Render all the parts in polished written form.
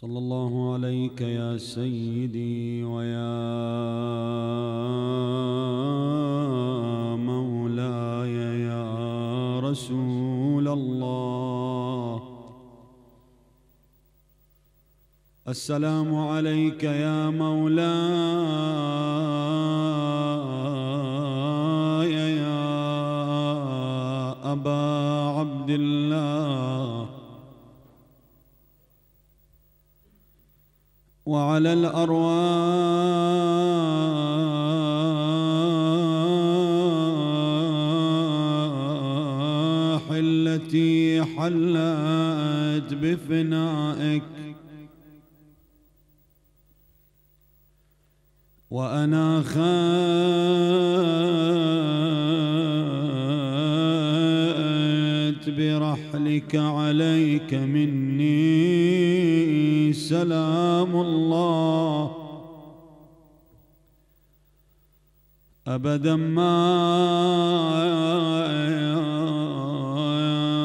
صلى الله عليك يا سيدي ويا مولاي يا رسول الله. السلام عليك يا مولاي يا أبا عبد الله وعلى الأرواح التي حلت بفنائك وأنا خات برحلك عليك مني سلام الله أبدا ما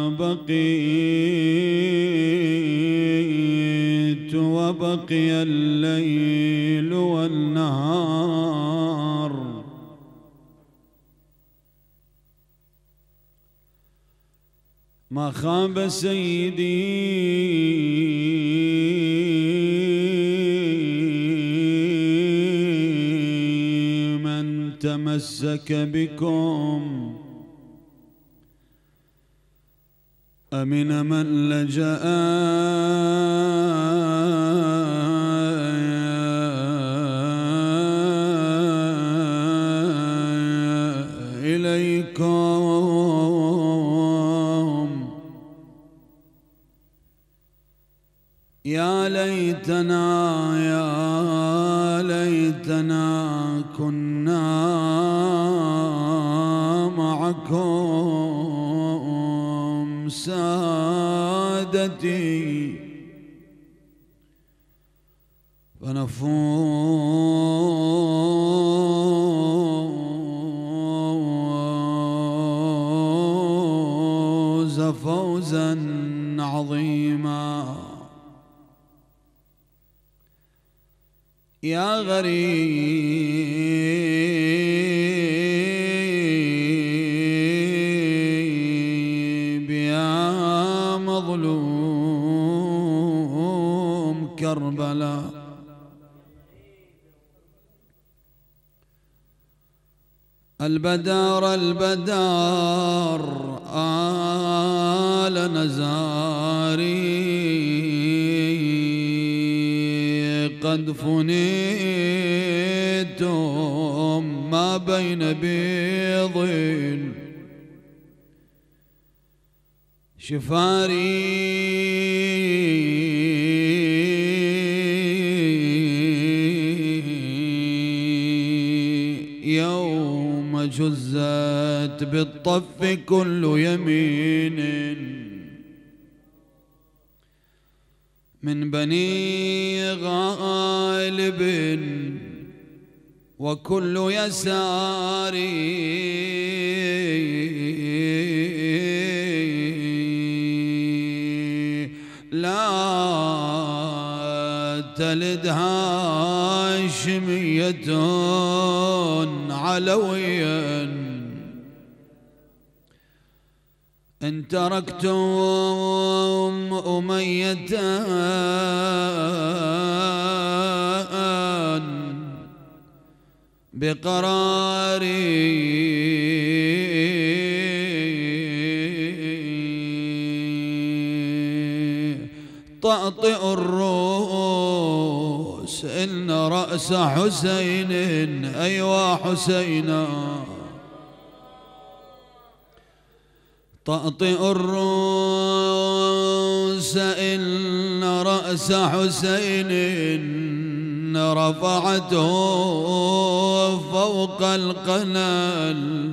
بقيت وبقي الليل والنهار ما خاب سيدي تمسك بكم أمن من لجأ إليكم يا ليتنا كنا معكم سادتي فنفوز فوزا عظيما. يا غريب يا مظلوم كربلاء البدار البدار آل نزاري قد فنيتم ما بين بيض شفاري يوم جزت بالطف كل يمين من بني غالب وكل يسار لا تلد هاشمية علويا إن تركتم أمية بقرار تأطئ الرؤوس إن رأس حسين أيوا حسينا تأطئ الرؤوس إن رأس حسين رفعته فوق القلل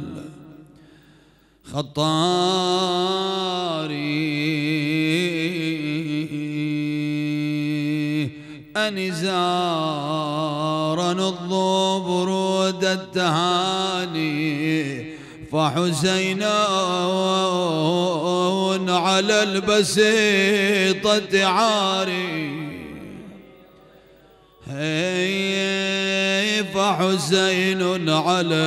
خطاري أنزار نضب برود التهاني فحسين على البسيطة عاري فحسين على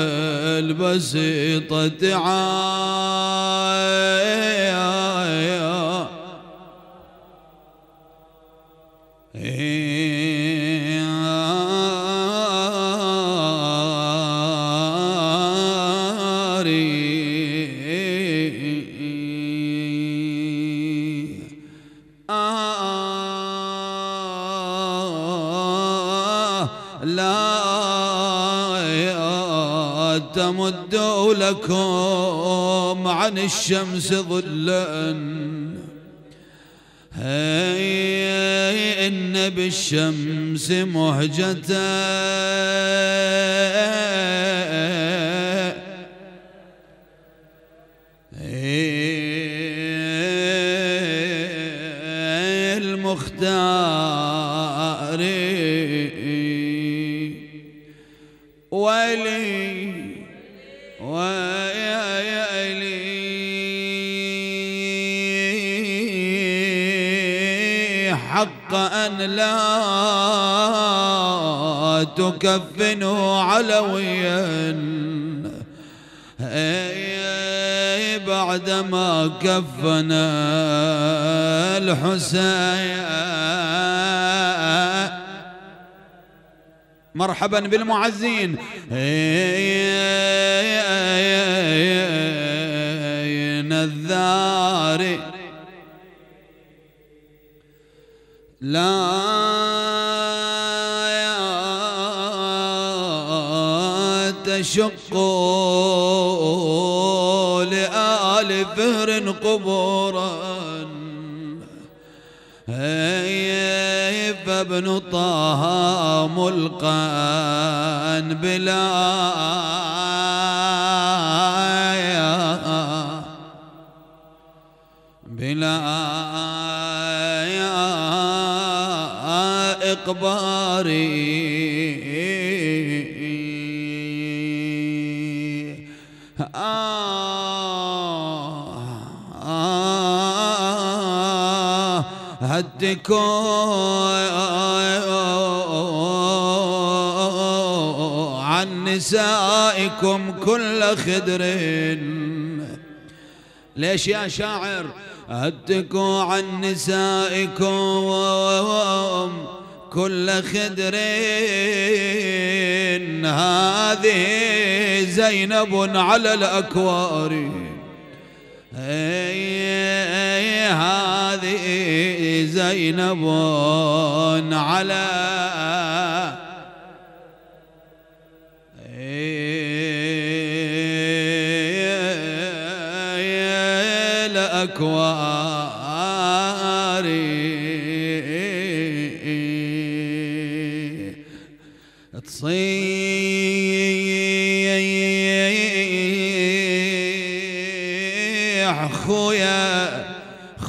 البسيطة عايا تمدوا لكم عن الشمس ظلا إن بالشمس مهجة المختار ولي حق أن لا تكفنوا علويا بعدما كفن الحسين. مرحبا بالمعزين. الذاري لا تشقوا لآل فهر قبورا فابن طه ملقا بلا إقبار هدكوا عن نسائكم كل خدر. ليش يا شاعر؟ هدكوا عن نسائكم كل خدر هذه زينب على الأكوار هذه زينب على الأكوار تصيح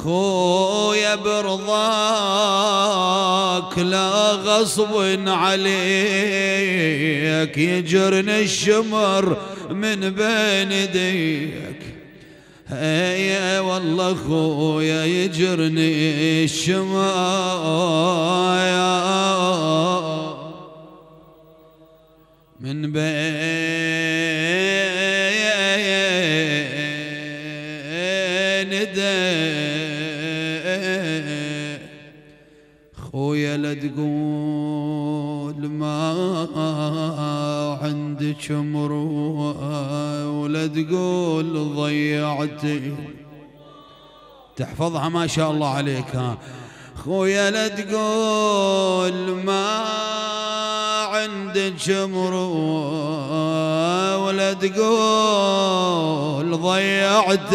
خويا برضاك لا غصب عليك يجرني الشمر من بين ايديك. اي والله خويا يجرني الشمر من بين يديك. خويا لا تقول ما عندك مروءة ولا تقول ضيعتي، تحفظها ما شاء الله عليك. ها خويا لا تقول ما عندك مروءة ولا تقول ضيعت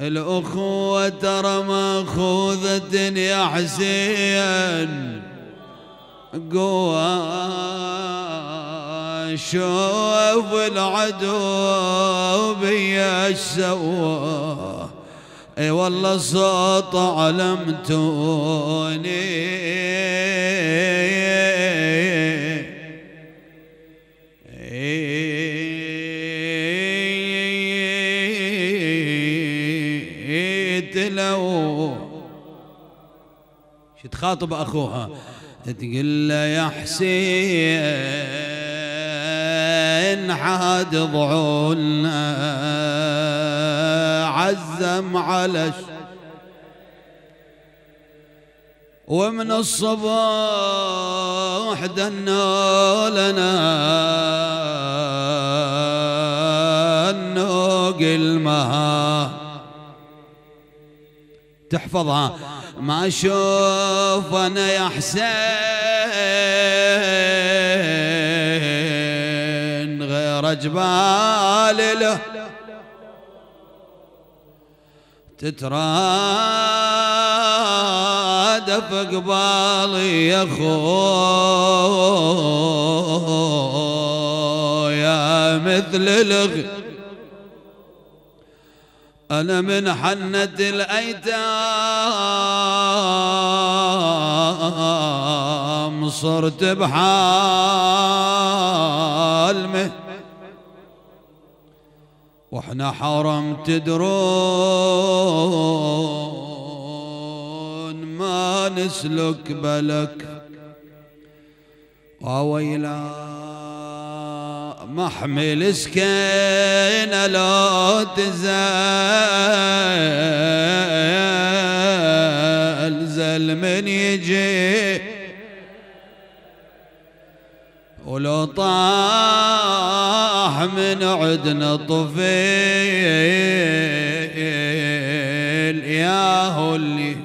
الأخوة ترى ماخوذة يا حسين. قوة شوف العدو بيا سوا. اي والله صوت علمتوني تلو شي تخاطب اخوها تقول له يا حسين حاد ضعونا عزم على ومن الصباح دنا لنا النوق المها تحفظها ما أشوف أنا يا حسين غير جبال له تتراد فقبالي يا خويا مثل الغ أنا من حنة الأيتام صرت بحالمه وإحنا حرم تدرون ما نسلك بلك وويلا محمل سكينة لا تزلزل من يجي ولو طاح من عدنا طفيل ياهو اللي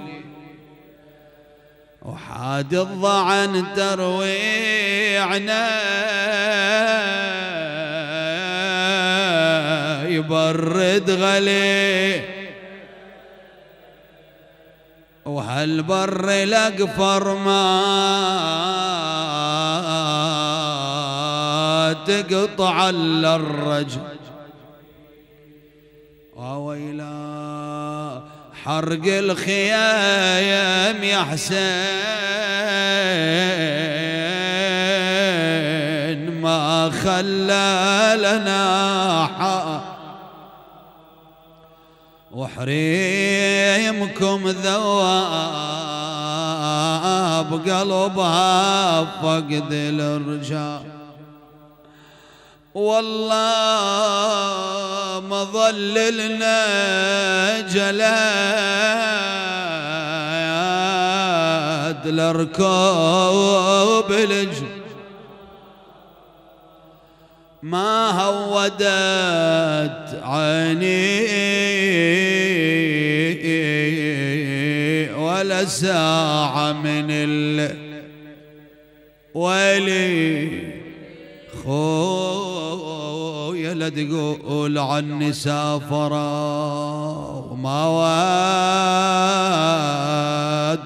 وحاد الضعن ترويعنا يبرد غلي وهالبر الاقفر ما تقطع الا الرجل وويلا حرق الخيام يا حسين ما خلى لنا حق وحريمكم ذواب قلبها فقد الرجاء والله ما ظللنا جلاد لركوب الجو ما هودت عيني ولا ساعة من ويلي خويا لا تقول عني سافرة وما ود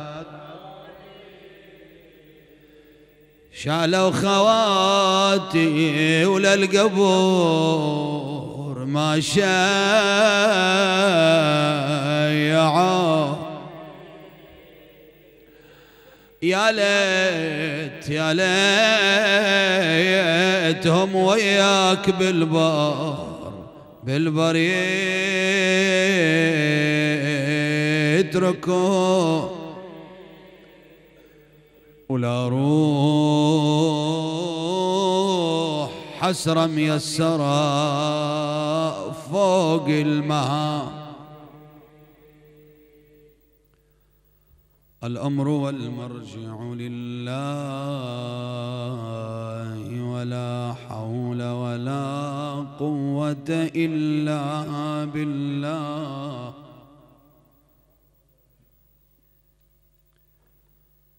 شالوا خواتي وللقبور ما شايعوا يا ليت يا ليتهم وياك بالبر يتركوا ولا روح حسرة ميسرة فوق المها الأمر والمرجع لله ولا حول ولا قوة إلا بالله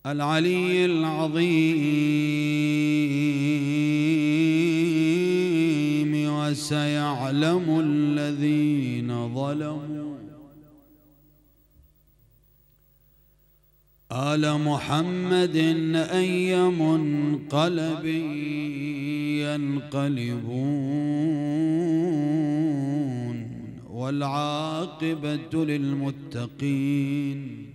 العلي العظيم وسيعلم الذين ظلموا آل محمد أي منقلب ينقلبون والعاقبة للمتقين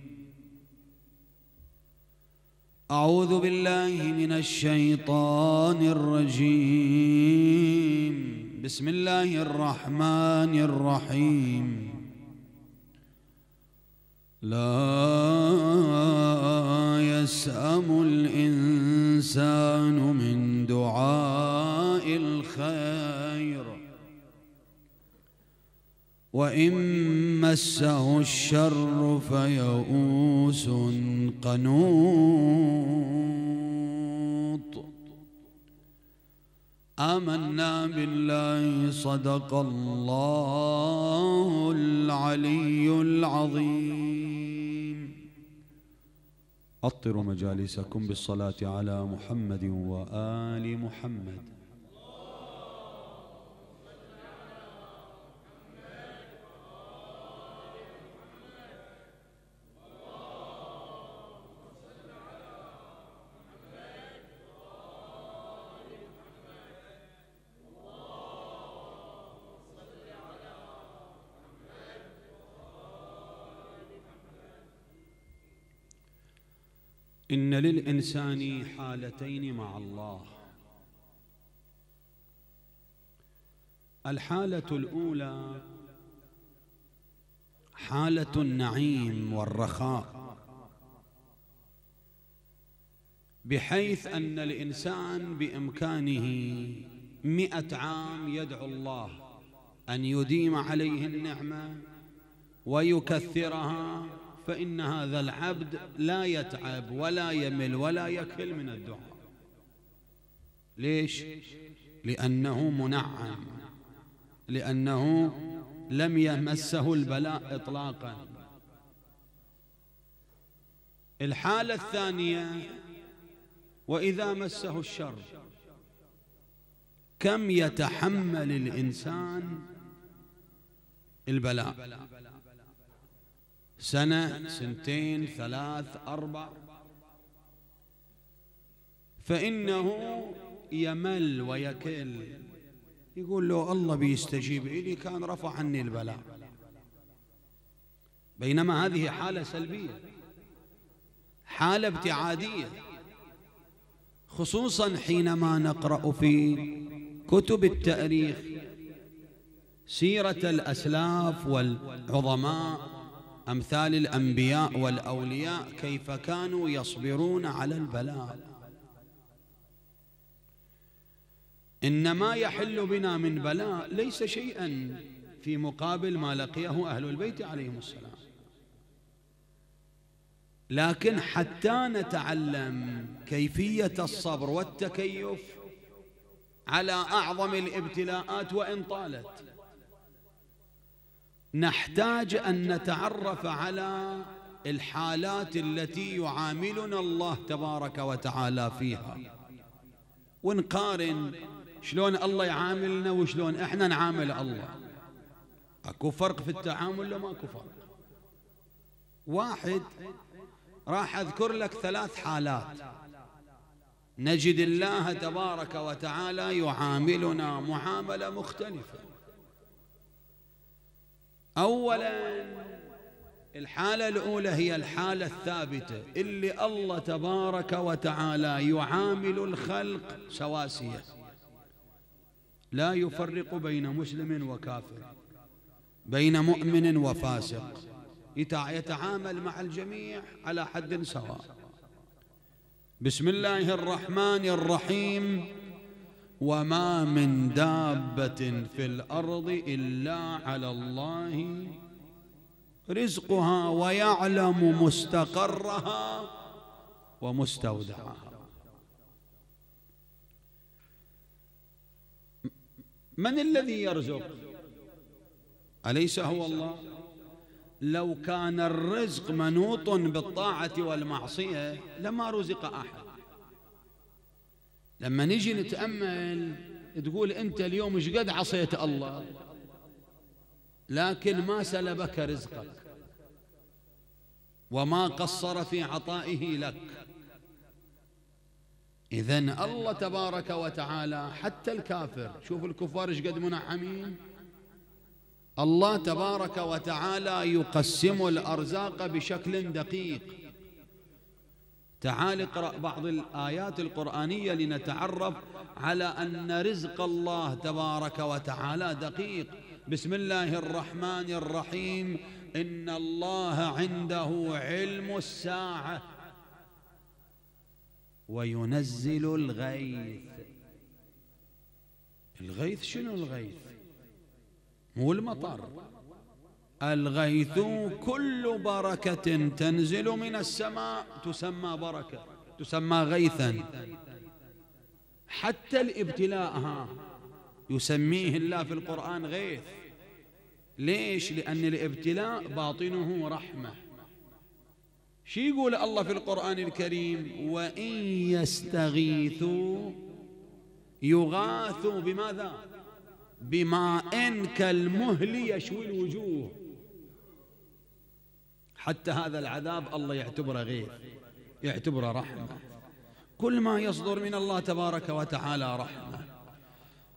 أعوذ بالله من الشيطان الرجيم بسم الله الرحمن الرحيم لا يسأم الإنسان من دعاء الخير وإن مسه الشر فيئوس قنوط. آمنا بالله، صدق الله العلي العظيم. أطروا مجالسكم بالصلاة على محمد وآل محمد. إن للإنسان حالتين مع الله. الحالة الأولى حالة النعيم والرخاء، بحيث أن الإنسان بإمكانه 100 عام يدعو الله أن يديم عليه النعمة ويكثرها، فإن هذا العبد لا يتعب ولا يمل ولا يكل من الدعاء. ليش؟ لأنه منعم، لأنه لم يمسه البلاء إطلاقا. الحالة الثانية وإذا مسه الشر، كم يتحمل الإنسان البلاء؟ 1 سنة 2 3 4، فإنه يمل ويكل، يقول له الله بيستجيب إلي كان رفع عني البلاء. بينما هذه حالة سلبية، حالة ابتعادية، خصوصا حينما نقرأ في كتب التاريخ سيرة الأسلاف والعظماء أمثال الأنبياء والأولياء، كيف كانوا يصبرون على البلاء. إن ما يحل بنا من بلاء ليس شيئا في مقابل ما لقيه أهل البيت عليهم السلام، لكن حتى نتعلم كيفية الصبر والتكيف على أعظم الابتلاءات وإن طالت، نحتاج أن نتعرف على الحالات التي يعاملنا الله تبارك وتعالى فيها، ونقارن شلون الله يعاملنا وشلون احنا نعامل الله. اكو فرق في التعامل لو ما اكو فرق؟ واحد، راح اذكر لك 3 حالات نجد الله تبارك وتعالى يعاملنا معاملة مختلفة. أولاً، الحالة الأولى هي الحالة الثابتة اللي الله تبارك وتعالى يعامل الخلق سواسية، لا يفرق بين مسلم وكافر، بين مؤمن وفاسق، يتعامل مع الجميع على حد سواء. بسم الله الرحمن الرحيم. وما من دابة في الأرض إلا على الله رزقها ويعلم مستقرها ومستودعها. من الذي يرزق؟ أليس هو الله؟ لو كان الرزق منوط بالطاعة والمعصية لما رزق أحد. لما نجي نتأمل تقول أنت اليوم إيش قد عصيت الله، لكن ما سلبك رزقك وما قصر في عطائه لك. إذن الله تبارك وتعالى حتى الكافر، شوف الكفار إيش قد منعمين، الله تبارك وتعالى يقسم الأرزاق بشكل دقيق. تعال اقرأ بعض الآيات القرآنية لنتعرف على أن رزق الله تبارك وتعالى دقيق. بسم الله الرحمن الرحيم. إن الله عنده علم الساعة وينزل الغيث. الغيث شنو الغيث؟ مو المطر. الغيث كل بركة تنزل من السماء تسمى بركة، تسمى غيثا. حتى الابتلاء يسميه الله في القرآن غيث. ليش؟ لأن الابتلاء باطنه رحمة. شي يقول الله في القرآن الكريم؟ وإن يستغيثوا يغاثوا بماذا؟ بماء كالمهل يشوي الوجوه. حتى هذا العذاب الله يعتبره غيث، يعتبره رحمة. كل ما يصدر من الله تبارك وتعالى رحمة.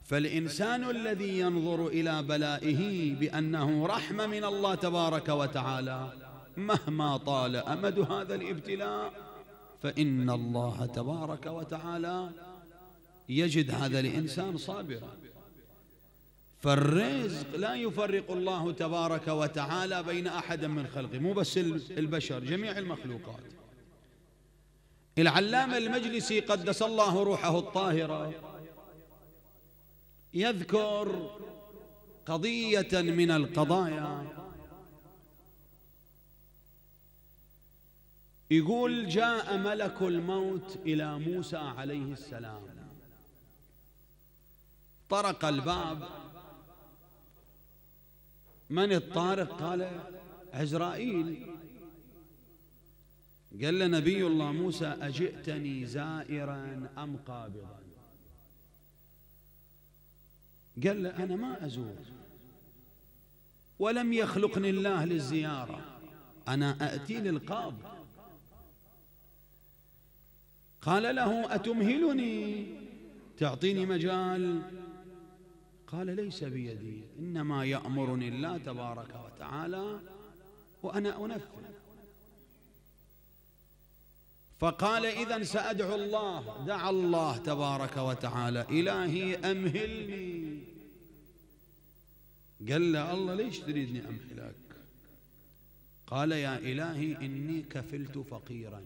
فالإنسان الذي ينظر إلى بلائه بأنه رحمة من الله تبارك وتعالى، مهما طال أمد هذا الابتلاء فإن الله تبارك وتعالى يجد هذا الإنسان صابرا. فالرزق لا يفرق الله تبارك وتعالى بين أحد من خلقه، مو بس البشر، جميع المخلوقات. العلامة المجلسي قدس الله روحه الطاهرة يذكر قضية من القضايا، يقول: جاء ملك الموت إلى موسى عليه السلام، طرق الباب. من الطارق؟ قال: عزرائيل. قال له نبي الله موسى: أجئتني زائرا أم قابضا؟ قال له: أنا ما أزور، ولم يخلقني الله للزيارة، أنا أأتي للقابض. قال له: أتمهلني؟ تعطيني مجال؟ قال: ليس بيدي، إنما يأمرني الله تبارك وتعالى وأنا أنفذ. فقال: إذن سأدعو الله. دعا الله تبارك وتعالى: إلهي أمهلني. قال له الله: ليش تريدني أمهلك؟ قال: يا إلهي إني كفلت فقيرا،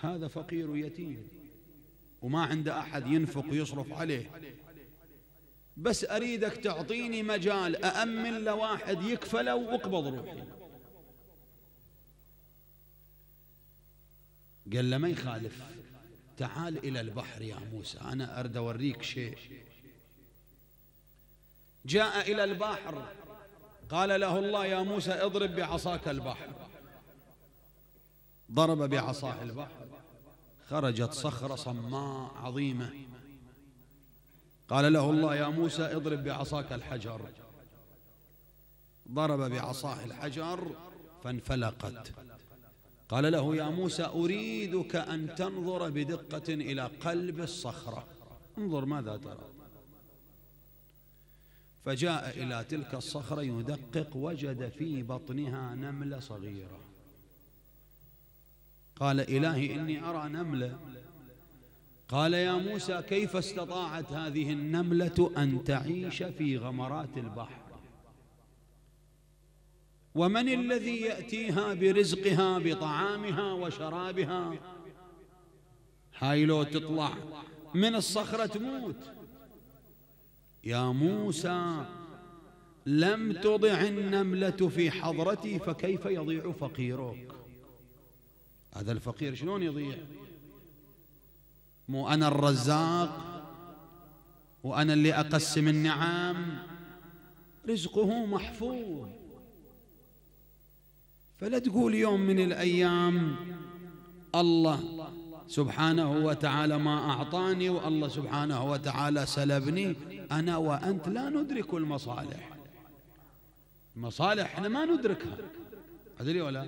هذا فقير يتيم وما عنده أحد ينفق ويصرف عليه، بس أريدك تعطيني مجال أأمن لواحد يكفله وأقبض روحي. قال له: ما يخالف، تعال إلى البحر يا موسى، أنا أرد أوريك شيء. جاء إلى البحر. قال له الله: يا موسى اضرب بعصاك البحر. ضرب بعصاه البحر، خرجت صخرة صماء عظيمة. قال له الله: يا موسى اضرب بعصاك الحجر. ضرب بعصاه الحجر فانفلقت. قال له: يا موسى أريدك أن تنظر بدقة إلى قلب الصخرة، انظر ماذا ترى. فجاء إلى تلك الصخرة يدقق، وجد في بطنها نملة صغيرة. قال: إلهي إني أرى نملة. قال: يا موسى كيف استطاعت هذه النملة أن تعيش في غمرات البحر؟ ومن الذي يأتيها برزقها بطعامها وشرابها؟ هاي لو تطلع من الصخرة تموت. يا موسى لم تضع النملة في حضرتي، فكيف يضيع فقيرك؟ هذا الفقير شلون يضيع؟ مو أنا الرزاق وأنا اللي أقسم النعم، رزقه محفوظ. فلا تقول يوم من الأيام الله سبحانه وتعالى ما أعطاني والله سبحانه وتعالى سلبني. أنا وأنت لا ندرك المصالح، المصالح احنا ما ندركها، أدري ولا؟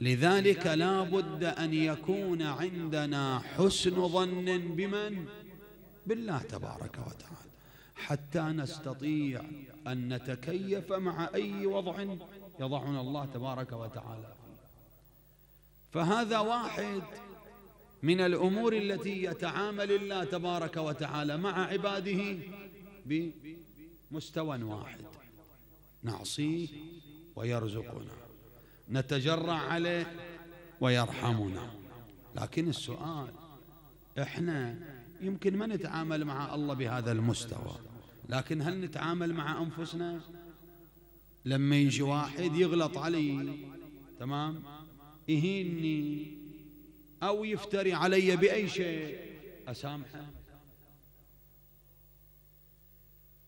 لذلك لا بد أن يكون عندنا حسن ظن بمن؟ بالله تبارك وتعالى، حتى نستطيع أن نتكيف مع أي وضع يضعنا الله تبارك وتعالى. فهذا واحد من الأمور التي يتعامل الله تبارك وتعالى مع عباده بمستوى واحد، نعصيه ويرزقنا، نتجرع عليه ويرحمنا. لكن السؤال احنا يمكن ما نتعامل مع الله بهذا المستوى، لكن هل نتعامل مع انفسنا؟ لما يجي واحد يغلط علي، تمام، يهيني او يفتري علي باي شيء، اسامحه؟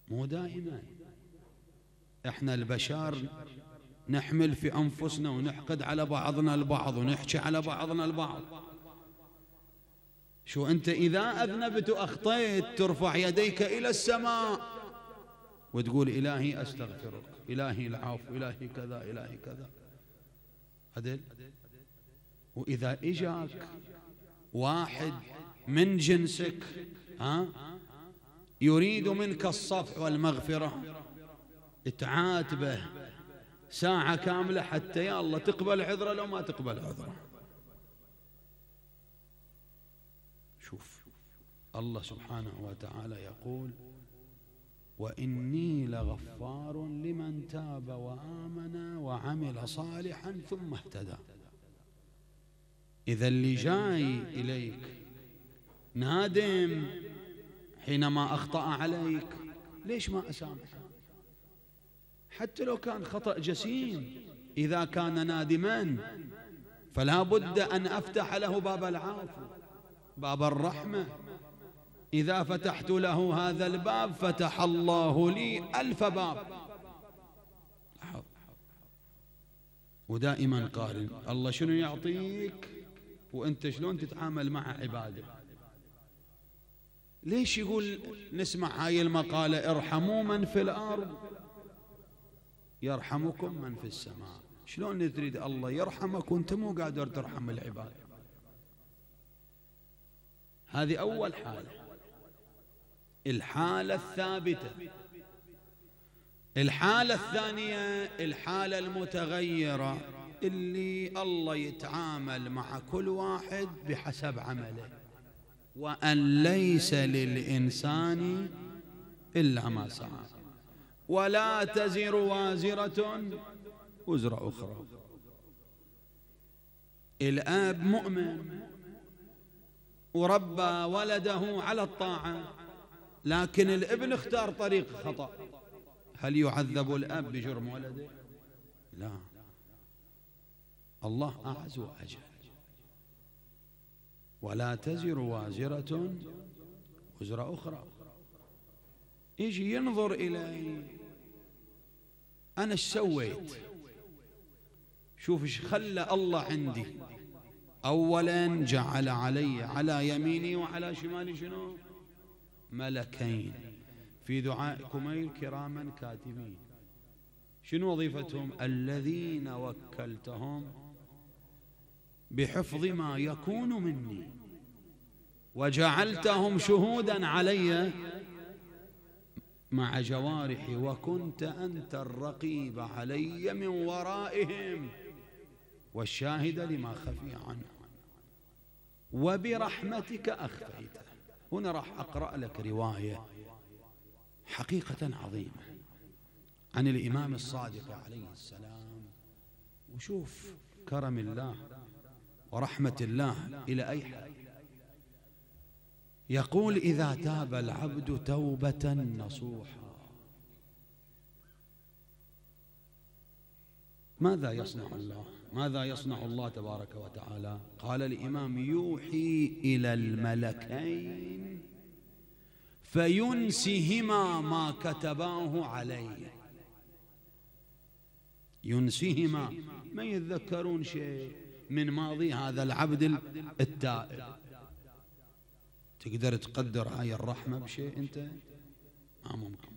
مو دائما. احنا البشر نحمل في انفسنا ونحقد على بعضنا البعض ونحكي على بعضنا البعض. شو انت اذا اذنبت واخطيت ترفع يديك الى السماء وتقول الهي استغفرك، الهي العفو، الهي كذا، الهي كذا. عدل؟ واذا اجاك واحد من جنسك ها يريد منك الصفح والمغفرة، تعاتبه ساعة كاملة حتى يا الله تقبل عذره، لو ما تقبل عذره. شوف الله سبحانه وتعالى يقول وإني لغفار لمن تاب وآمن وعمل صالحا ثم اهتدى. إذا اللي جاي إليك نادم حينما أخطأ عليك، ليش ما أسامحه؟ حتى لو كان خطأ جسيم، إذا كان نادما فلا بد أن أفتح له باب العفو، باب الرحمة. إذا فتحت له هذا الباب فتح الله لي ألف باب. ودائما قارن الله شنو يعطيك وأنت شلون تتعامل مع عباده. ليش يقول نسمع هاي المقالة ارحموا من في الأرض يرحمكم من في السماء؟ شلون تريد الله يرحمك وانت مو قادر ترحم العباد؟ هذه أول حالة. الحالة الثابتة. الحالة الثانية الحالة المتغيرة، اللي الله يتعامل مع كل واحد بحسب عمله، وأن ليس للإنسان إلا ما سعى ولا تزر وازرة وزر أخرى. الآب مؤمن وربى ولده على الطاعة، لكن الابن اختار طريق خطأ. هل يعذب الآب بجرم ولده؟ لا، الله أعز وأجل. ولا تزر وازرة وزر أخرى. يجي ينظر إلي أنا ايش سويت، شوف ايش خلى الله عندي. أولا جعل علي على يميني وعلى شمالي شنو؟ ملكين في دعائكم الكراما كاتبين. شنو وظيفتهم؟ الذين وكلتهم بحفظ ما يكون مني وجعلتهم شهودا علي مع جوارحي وكنت أنت الرقيب علي من ورائهم والشاهد لما خفي عنه وبرحمتك أخفيته. هنا راح أقرأ لك رواية حقيقة عظيمة عن الإمام الصادق عليه السلام، وشوف كرم الله ورحمة الله إلى أي حد. يقول إذا تاب العبد توبة نصوحا ماذا يصنع الله؟ ماذا يصنع الله تبارك وتعالى؟ قال الإمام يوحي إلى الملكين فينسيهما ما كتباه عليه. ينسيهما، ما يتذكرون شيء من ماضي هذا العبد التائب. تقدر تقدر هاي الرحمة بشيء أنت؟ ما ممكن.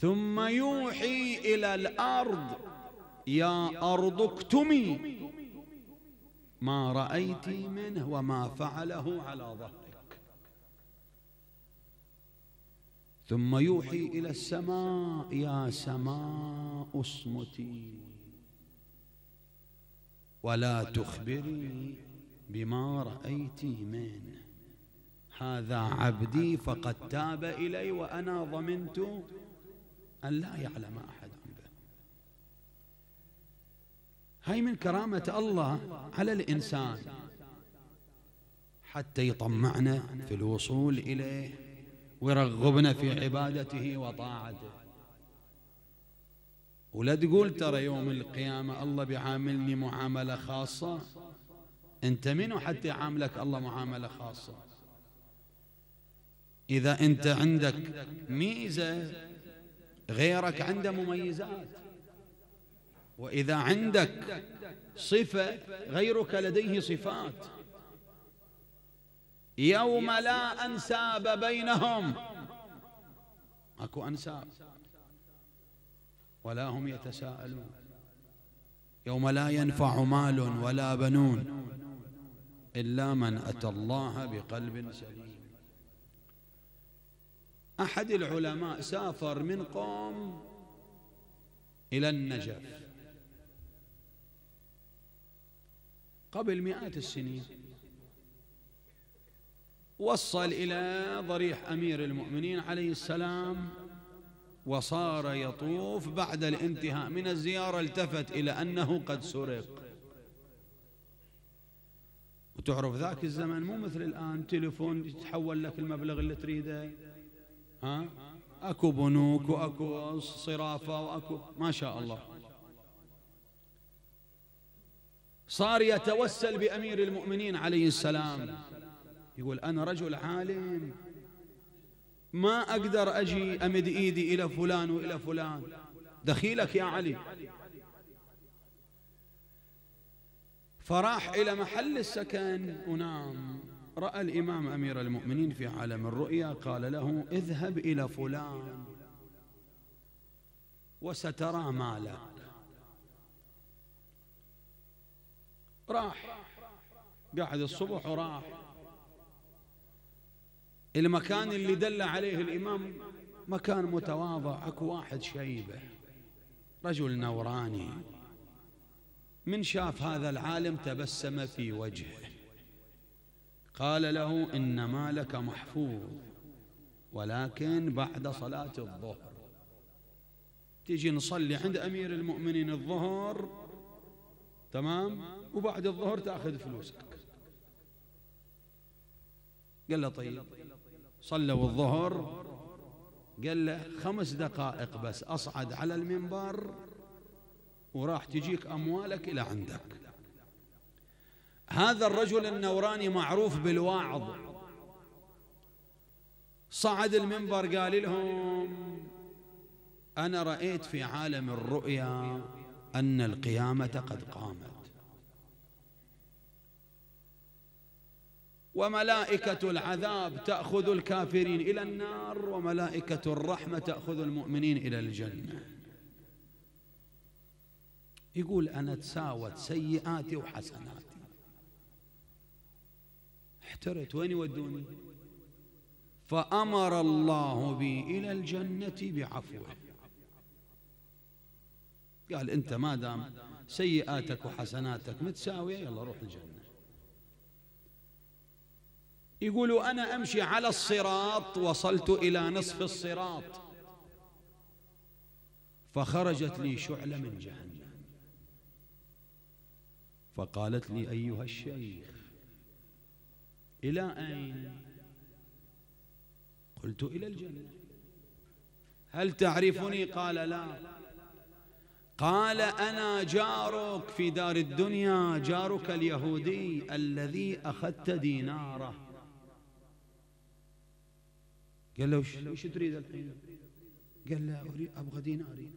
ثم يوحي إلى الأرض يا أرض اكتمي ما رأيت منه وما فعله على ظهرك. ثم يوحي إلى السماء يا سماء اصمتي ولا تخبري بما رأيت منه، هذا عبدي فقد تاب إلي وأنا ضمنت أن لا يعلم أحد عنه. هاي من كرامة الله على الإنسان حتى يطمعنا في الوصول إليه ويرغبنا في عبادته وطاعته. ولا تقول ترى يوم القيامة الله بيعاملني معاملة خاصة، أنت منو حتى يعاملك الله معاملة خاصة؟ إذا أنت عندك ميزة غيرك عنده مميزات، وإذا عندك صفة غيرك لديه صفات. يوم لا أنساب بينهم، أكو أنساب ولا هم يتساءلون. يوم لا ينفع مال ولا بنون إلا من أتى الله بقلب سليم. أحد العلماء سافر من قوم إلى النجف قبل مئات السنين، وصل إلى ضريح أمير المؤمنين عليه السلام وصار يطوف. بعد الانتهاء من الزيارة التفت إلى أنه قد سرق. وتعرف ذاك الزمن مو مثل الآن، تليفون يتحول لك المبلغ اللي تريده، ها؟ أكو بنوك وأكو صرافة وأكو ما شاء الله. صار يتوسل بأمير المؤمنين عليه السلام، يقول أنا رجل عالم، ما أقدر أجي أمد إيدي إلى فلان وإلى فلان، دخيلك يا علي. فراح إلى محل السكن ونام. رأى الإمام أمير المؤمنين في عالم الرؤيا، قال له اذهب إلى فلان وسترى مالك. راح قعد الصبح وراح المكان اللي دل عليه الإمام، مكان متواضع. أكو واحد شيبة رجل نوراني، من شاف هذا العالم تبسم في وجهه، قال له إن مالك محفوظ ولكن بعد صلاة الظهر تيجي نصلي عند أمير المؤمنين الظهر، تمام، وبعد الظهر تأخذ فلوسك. قال له طيب. صلوا الظهر، قال له 5 دقائق بس أصعد على المنبر وراح تجيك أموالك إلى عندك. هذا الرجل النوراني معروف بالوعظ، صعد المنبر قال لهم أنا رأيت في عالم الرؤيا أن القيامة قد قامت وملائكة العذاب تأخذ الكافرين إلى النار وملائكة الرحمة تأخذ المؤمنين إلى الجنة. يقول أنا تساوت سيئاتي وحسناتي، احترت، وين يودوني؟ فأمر الله بي إلى الجنة بعفوه. قال أنت ما دام سيئاتك وحسناتك متساوية يلا روح الجنة. يقولوا أنا أمشي على الصراط، وصلت إلى نصف الصراط فخرجت لي شعلة من جهنم فقالت لي أيها الشيخ إلى أين؟ قلت إلى الجنة. هل تعرفني؟ قال لا. قال أنا جارك في دار الدنيا، جارك اليهودي الذي أخذت ديناره. قال له وش تريد الحين؟ قال له أبغى ديناري.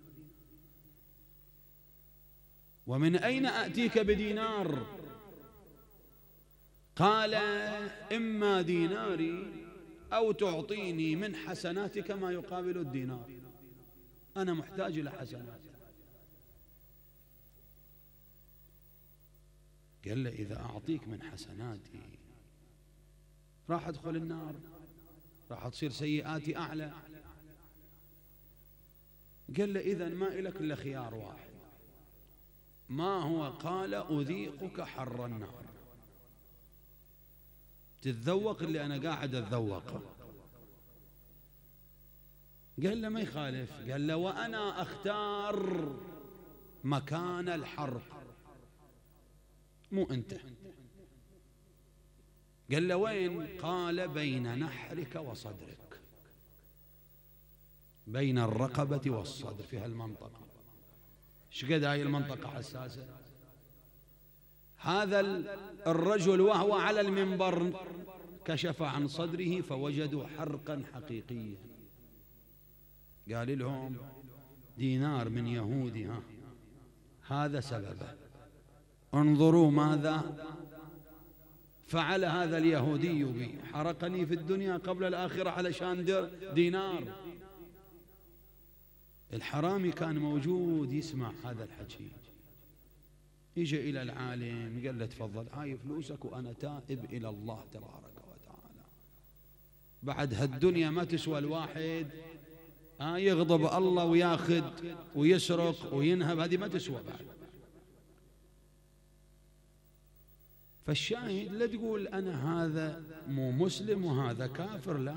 ومن أين أأتيك بدينار؟ قال إما ديناري أو تعطيني من حسناتك ما يقابل الدينار، أنا محتاج إلى حسنات. قال له إذا أعطيك من حسناتي راح أدخل النار، راح تصير سيئاتي أعلى. قال له إذن ما إلك إلا خيار واحد. ما هو؟ قال أذيقك حر النار، تتذوق اللي أنا قاعد أتذوقه. قال له ما يخالف. قال له وأنا أختار مكان الحر مو أنت. قال له وين؟ قال بين نحرك وصدرك، بين الرقبة والصدر في هالمنطقة. ايش قد هاي المنطقة حساسة؟ هذا الرجل وهو على المنبر كشف عن صدره فوجدوا حرقا حقيقيا. قال لهم دينار من يهودي، هذا سببه، انظروا ماذا فعل هذا اليهودي بي، حرقني في الدنيا قبل الآخرة علشان دينار. الحرامي كان موجود يسمع هذا الحكي، يجي إلى العالم قال له تفضل هاي فلوسك وأنا تائب إلى الله تبارك وتعالى. بعد هالدنيا ما تسوى الواحد يغضب الله وياخذ ويسرق وينهب، هذه ما تسوى بعد. فالشاهد لا تقول أنا هذا مو مسلم وهذا كافر، لا،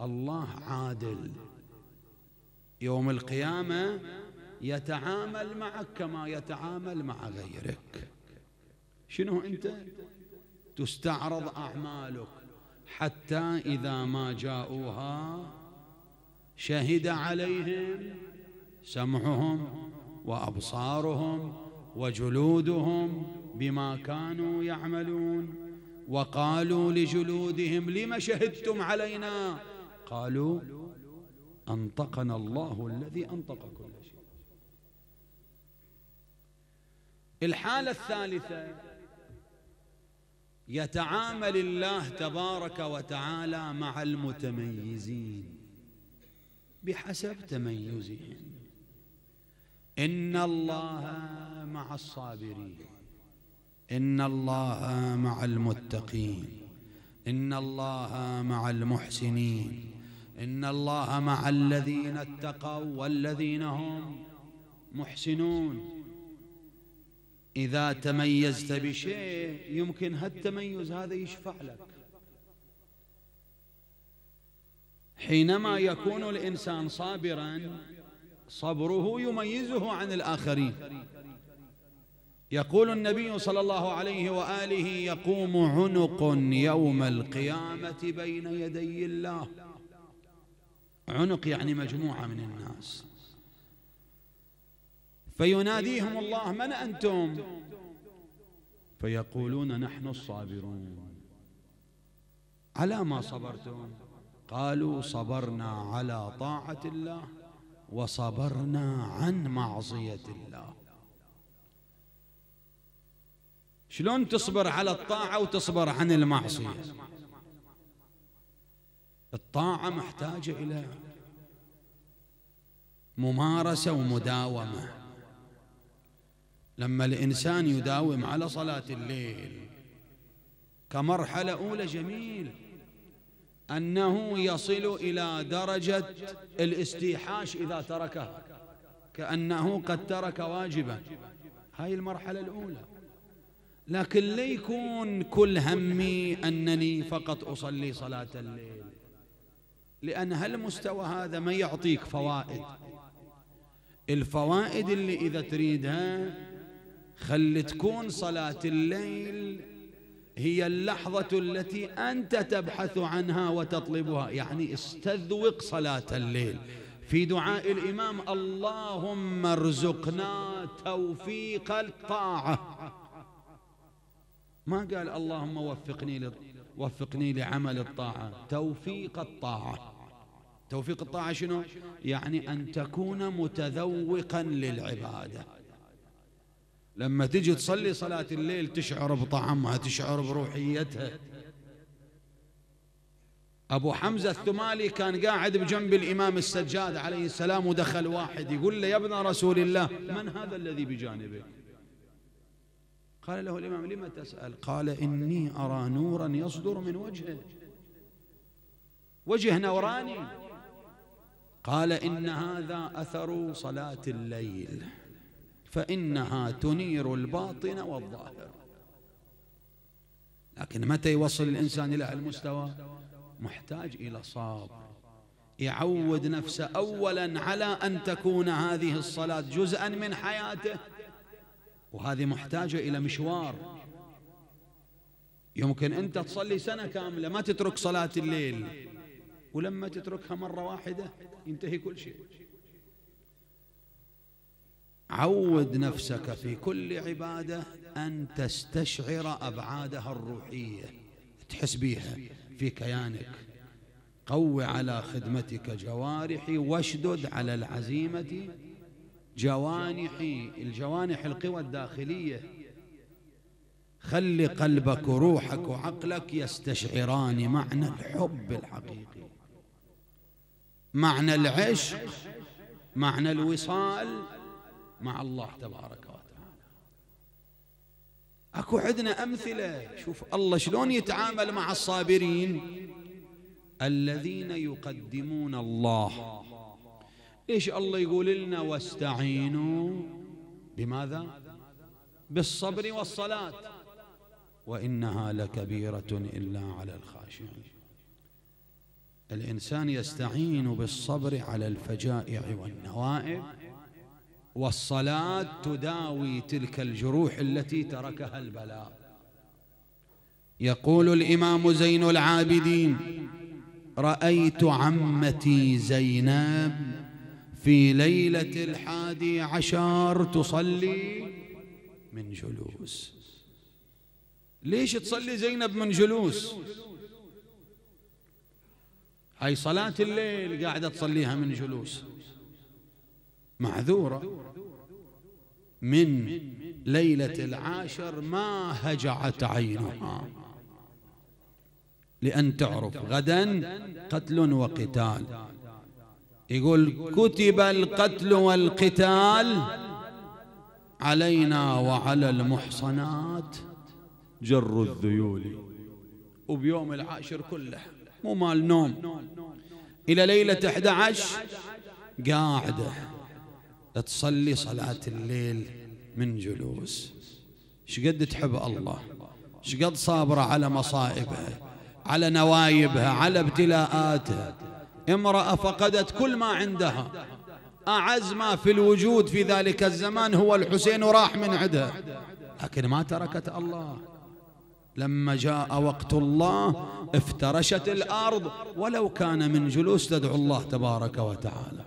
الله عادل يوم القيامة يتعامل معك كما يتعامل مع غيرك. شنو أنت؟ تستعرض أعمالك حتى إذا ما جاءوها شهد عليهم سمعهم وأبصارهم وجلودهم بما كانوا يعملون، وقالوا لجلودهم لم شهدتم علينا؟ قالوا أنطقنا الله الذي أنطق كل شيء. الحالة الثالثة يتعامل الله تبارك وتعالى مع المتميزين بحسب تميزهم. إن الله مع الصابرين، إن الله مع المتقين، إن الله مع المحسنين، إن الله مع الذين اتقوا والذين هم محسنون. إذا تميزت بشيء يمكن هالتميز هذا يشفع لك. حينما يكون الإنسان صابرا صبره يميزه عن الآخرين. يقول النبي صلى الله عليه وآله يقوم عنق يوم القيامة بين يدي الله. عنق يعني مجموعة من الناس، فيناديهم الله من أنتم؟ فيقولون نحن الصابرون على ما صبرتم. قالوا صبرنا على طاعة الله وصبرنا عن معصية الله. شلون تصبر على الطاعة وتصبر عن المعصية؟ الطاعة محتاجة إلى ممارسة ومداومة. لما الإنسان يداوم على صلاة الليل كمرحلة أولى جميل، أنه يصل إلى درجة الاستيحاش إذا تركها كأنه قد ترك واجبا، هاي المرحلة الأولى. لكن لا يكون كل همي أنني فقط أصلي صلاة الليل، لأن هالمستوى هذا ما يعطيك فوائد. الفوائد اللي إذا تريدها خل تكون صلاة الليل هي اللحظة التي أنت تبحث عنها وتطلبها. يعني استذوق صلاة الليل في دعاء الإمام اللهم ارزقنا توفيق الطاعة. ما قال اللهم وفقني لعمل الطاعة، توفيق الطاعة. توفيق الطاعة شنو؟ يعني أن تكون متذوقا للعبادة. لما تجي تصلي صلاة الليل تشعر بطعمها، تشعر بروحيتها. أبو حمزة الثمالي كان قاعد بجنب الإمام السجاد عليه السلام، ودخل واحد يقول له يا ابن رسول الله من هذا الذي بجانبك؟ قال له الإمام لما تسأل؟ قال إني أرى نورا يصدر من وجهه، وجه نوراني. قال إن هذا أثر صلاة الليل فإنها تنير الباطن والظاهر. لكن متى يوصل الإنسان إلى المستوى؟ محتاج إلى صبر، يعود نفسه أولا على أن تكون هذه الصلاة جزءا من حياته، وهذه محتاجة إلى مشوار. يمكن أنت تصلي سنة كاملة ما تترك صلاة الليل، ولما تتركها مرة واحدة ينتهي كل شيء. عود نفسك في كل عبادة أن تستشعر أبعادها الروحية، تحس بيها في كيانك. قو على خدمتك جوارحي واشدد على العزيمة جوانحي. الجوانح القوى الداخلية. خلي قلبك وروحك وعقلك يستشعران معنى الحب الحقيقي، معنى العشق، معنى الوصال مع الله تبارك وتعالى. اكو عندنا امثله، شوف الله شلون يتعامل مع الصابرين الذين يقدمون الله. ليش الله يقول لنا واستعينوا بماذا؟ بالصبر والصلاه وإنها لكبيرة إلا على الخاشعين. الإنسان يستعين بالصبر على الفجائع والنوائب، والصلاة تداوي تلك الجروح التي تركها البلاء. يقول الإمام زين العابدين: رأيت عمتي زينب في ليلة 11 تصلي من جلوس. ليش تصلي زينب من جلوس؟ هاي صلاة الليل قاعدة تصليها من جلوس، معذورة. من ليلة 11 ما هجعت عينها، لأن تعرف غدا قتل وقتال. يقول كتب القتل والقتال علينا وعلى المحصنات جر الذيول. وبيوم 11 كله مو مال نوم، إلى ليلة 11 قاعدة تصلي صلاة الليل من جلوس. شقد تحب الله، شقد صابرة على مصائبها، على نوايبها، على ابتلاءاتها. امرأة فقدت كل ما عندها، أعز ما في الوجود في ذلك الزمان هو الحسين وراح من عندها، لكن ما تركت الله. لما جاء وقت الله افترشت الأرض ولو كان من جلوس تدعو الله تبارك وتعالى.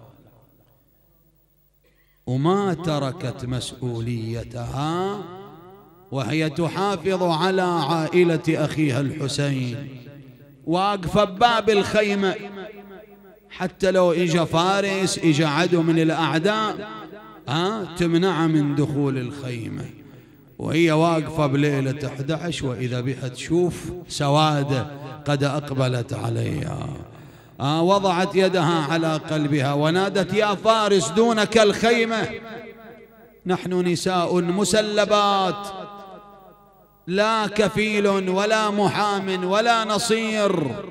وما تركت مسؤوليتها وهي تحافظ على عائلة أخيها الحسين، واقفة بباب الخيمة حتى لو إجا فارس إجا عدو من الأعداء تمنع من دخول الخيمة، وهي واقفة بليلة 11 وإذا بها تشوف سوادة قد أقبلت عليها. وضعت يدها على قلبها ونادت: يا فارس دونك الخيمة، نحن نساء مسلبات لا كفيل ولا محام ولا نصير.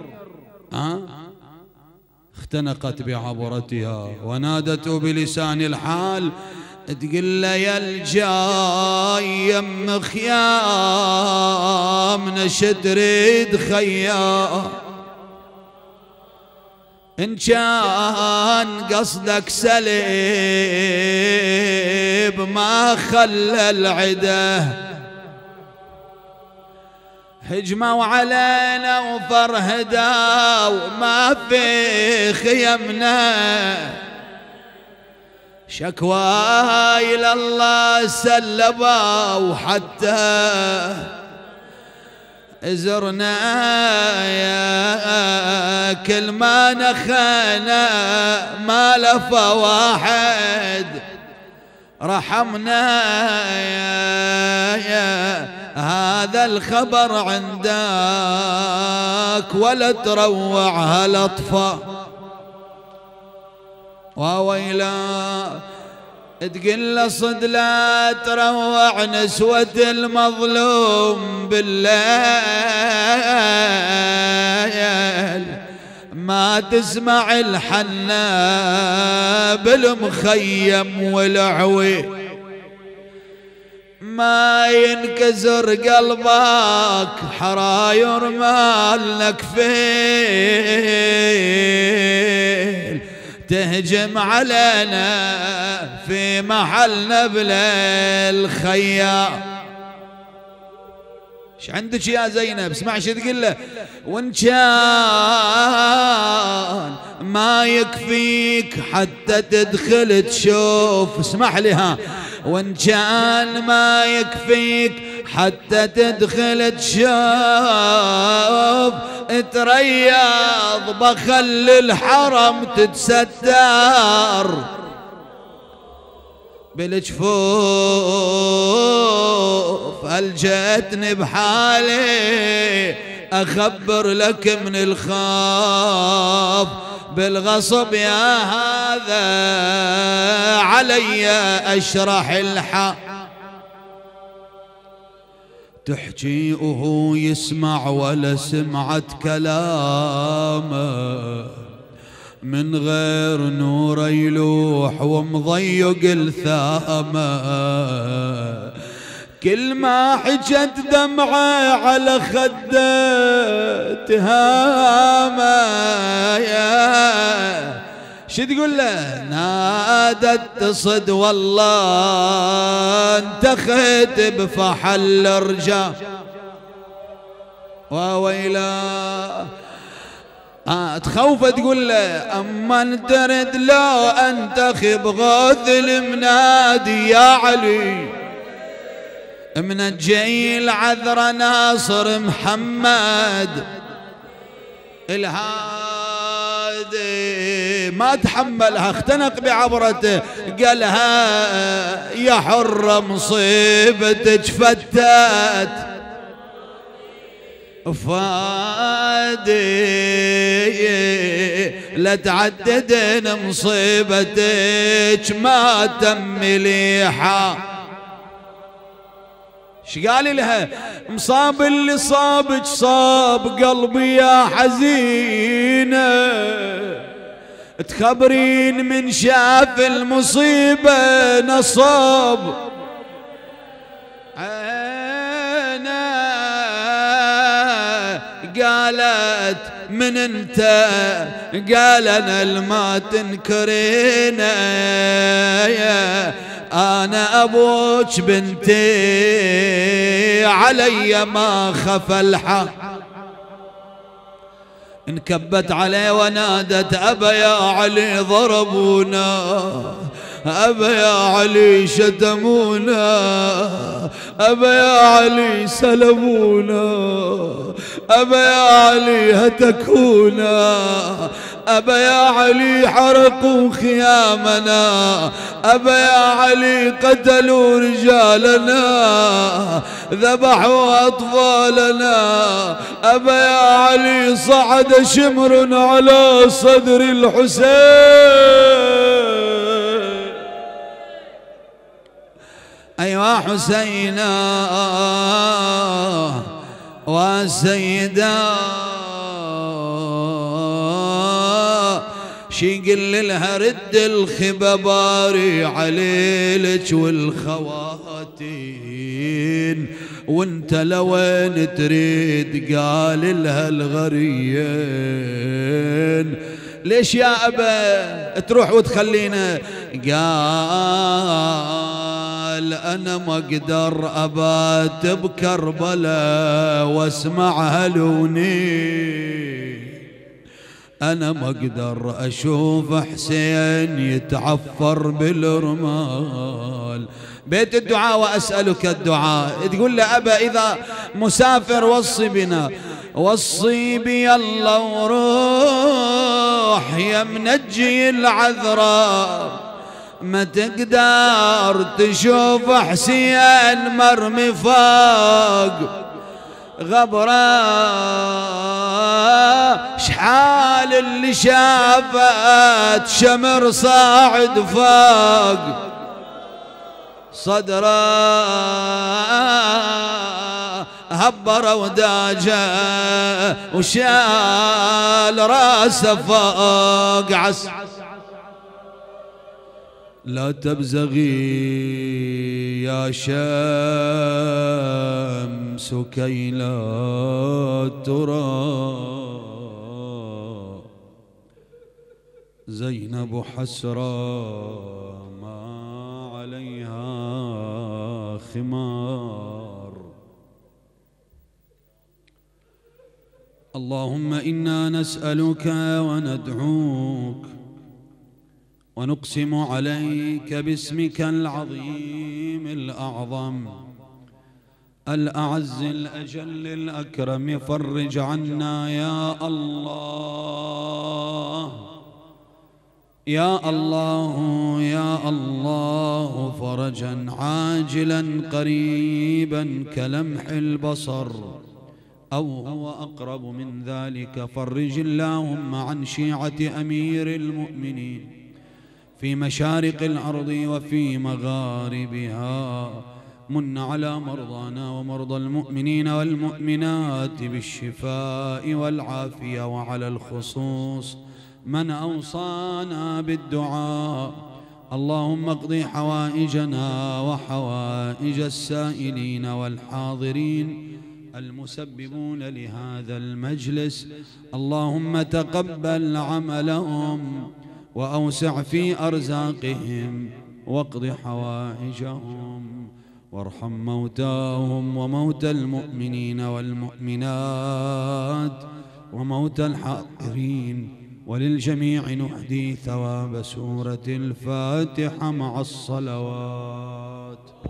اختنقت بعبرتها ونادت بلسان الحال تقول له: يا الجاي يم خيام نشتريد خيام، إن كان قصدك سليب ما خلى العده، هجموا علينا وفرهدا وما في خيمنا، شكواي لله سلبا وحتى ازرنا، يا كل ما نخانا ما لفى واحد رحمنا، يا هذا الخبر عندك ولا تروع هالأطفال. وويلا تقل له صد لا تروع نسوة المظلوم بالليل، ما تسمع الحنا بالمخيم والعوي، ما ينكسر قلبك حراير مالك فيل، تهجم علينا في محلنا بلا الخيام. ايش عندك يا زينب؟ اسمع ايش تقول له. وان كان ما يكفيك حتى تدخل تشوف، اسمح لي ها، وان كان ما يكفيك حتى تدخل تشوف، تريض بخل الحرم تتستر بالجفوف. هل جاتني بحالي أخبر لك من الخاف، بالغصب يا هذا علي أشرح الحق. تحكي وهو يسمع ولا سمعت كلامه، من غير نور يلوح ومضيق الثامة. كل ما حجت دمعة على خده تهامة. شو تقول له؟ نادت تصد والله انتخت بفحل الرجاء. وويلا تخوف تقول له. أما انترد لو أنتخب غوث المنادي يا علي، من الجيل عذر ناصر محمد الهادي ما تحملها، اختنق بعبرته قالها يا حرة مصيبتك فتات فادي، لا تعددن مصيبتك ما تم ليحة. ايش قال لها؟ مصاب اللي صابك صاب قلبي يا حزينة، تخبرين من شاف المصيبة نصاب قالت من انت؟ قال انا الما تنكرين، انا ابوك بنتي علي ما خفى الحق. انكبت عليه ونادت ابا يا علي ضربونا، أبا يا علي شتمونا، أبا يا علي سلبونا، أبا يا علي هتكونا، أبا يا علي حرقوا خيامنا، أبا يا علي قتلوا رجالنا، ذبحوا أطفالنا، أبا يا علي صعد شمر على صدر الحسين. أيوا حسينا وسيدا. شي قل لها؟ رد الخباباري عليلك والخواتين، وانت لوين تريد؟ قال لها الغريين. ليش يا أبا تروح وتخلينا؟ قال أنا ما أقدر أبات بكربلاء واسمع هلوني، أنا ما أقدر أشوف حسين يتعفر بالرمال. بيت الدعاء وأسألك الدعاء. تقول له أبا إذا مسافر وصي بنا، وصي بي الله وروح يا منجي العذراء، ما تقدر تشوف حسين مرمي فوق غبرة، شحال اللي شافت شمر صاعد فوق صدره، هبر وداجه وشال راسه فوق عس. لا تبزغي يا شمس كي لا ترى، زينب حسرى ما عليها خمار. اللهم إنا نسألك وندعوك ونقسم عليك باسمك العظيم الأعظم الأعز الأجل الأكرم، فرج عنا يا الله يا الله يا الله، فرجا عاجلا قريبا كلمح البصر أو هو أقرب من ذلك. فرج اللهم عن شيعة أمير المؤمنين في مشارق الأرض وفي مغاربها، من على مرضانا ومرضى المؤمنين والمؤمنات بالشفاء والعافية، وعلى الخصوص من أوصانا بالدعاء. اللهم اقض حوائجنا وحوائج السائلين والحاضرين المسببون لهذا المجلس، اللهم تقبل عملهم وأوسع في أرزاقهم واقض حوائجهم، وارحم موتاهم وموتى المؤمنين والمؤمنات وموتى الحاضرين. وللجميع نهدي ثواب سورة الفاتحة مع الصلوات.